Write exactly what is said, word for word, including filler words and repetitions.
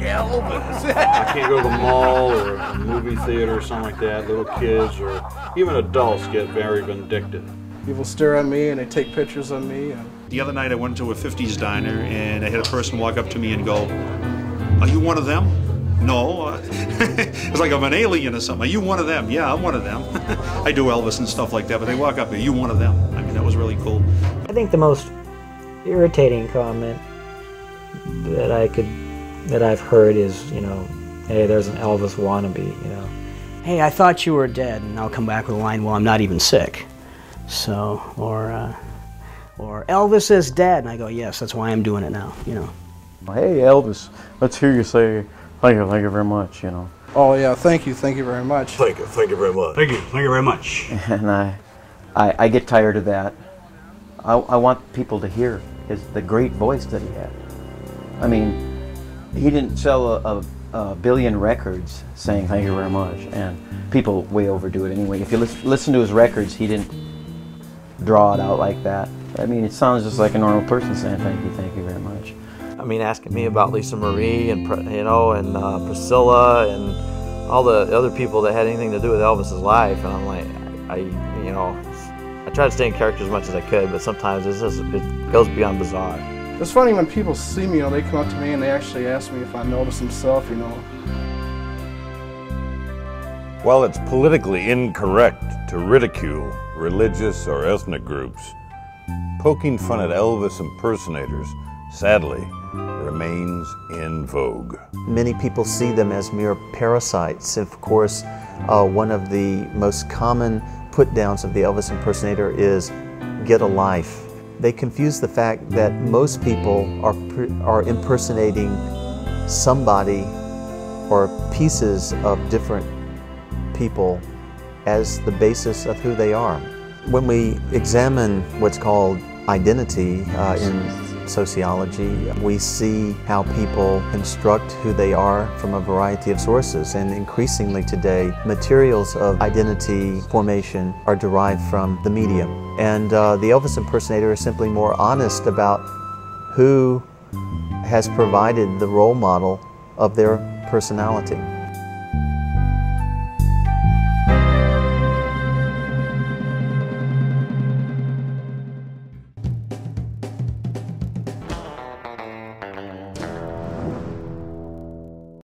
Elvis. I can't go to the mall or a movie theater or something like that. Little kids or even adults get very vindictive. People stare at me and they take pictures of me. The other night I went to a fifties diner and I had a person walk up to me and go, "Are you one of them?" No. It's like I'm an alien or something. Are you one of them? Yeah, I'm one of them. I do Elvis and stuff like that, but they walk up, "Are you one of them?" I mean, that was really cool. I think the most irritating comment that I could, that I've heard is, you know, "Hey, there's an Elvis wannabe," you know. "Hey, I thought you were dead," and I'll come back with a line, "Well, I'm not even sick." So, or, uh, or "Elvis is dead," and I go, "Yes, that's why I'm doing it now," you know. "Hey, Elvis, let's hear you say thank you, thank you very much," you know. "Oh yeah, thank you, thank you very much." "Thank you, thank you very much." "Thank you, thank you very much." And I, I, I get tired of that. I, I want people to hear his, the great voice that he had. I mean, he didn't sell a, a, a billion records saying thank you very much, and people way overdo it anyway. If you lis listen to his records, he didn't draw it out like that. I mean, it sounds just like a normal person saying thank you, thank you very much. I mean, asking me about Lisa Marie and, you know, and uh, Priscilla and all the other people that had anything to do with Elvis's life, and I'm like, I, you know, I try to stay in character as much as I could, but sometimes it's just, it goes beyond bizarre. It's funny when people see me, you know, they come up to me and they actually ask me if I notice himself, you know. While it's politically incorrect to ridicule religious or ethnic groups, poking fun at Elvis impersonators, sadly, remains in vogue. Many people see them as mere parasites. Of course, uh, one of the most common put-downs of the Elvis impersonator is, "Get a life." They confuse the fact that most people are, are impersonating somebody or pieces of different people as the basis of who they are. When we examine what's called identity uh, in sociology, we see how people construct who they are from a variety of sources, and increasingly today, materials of identity formation are derived from the media. And uh, the Elvis impersonator is simply more honest about who has provided the role model of their personality.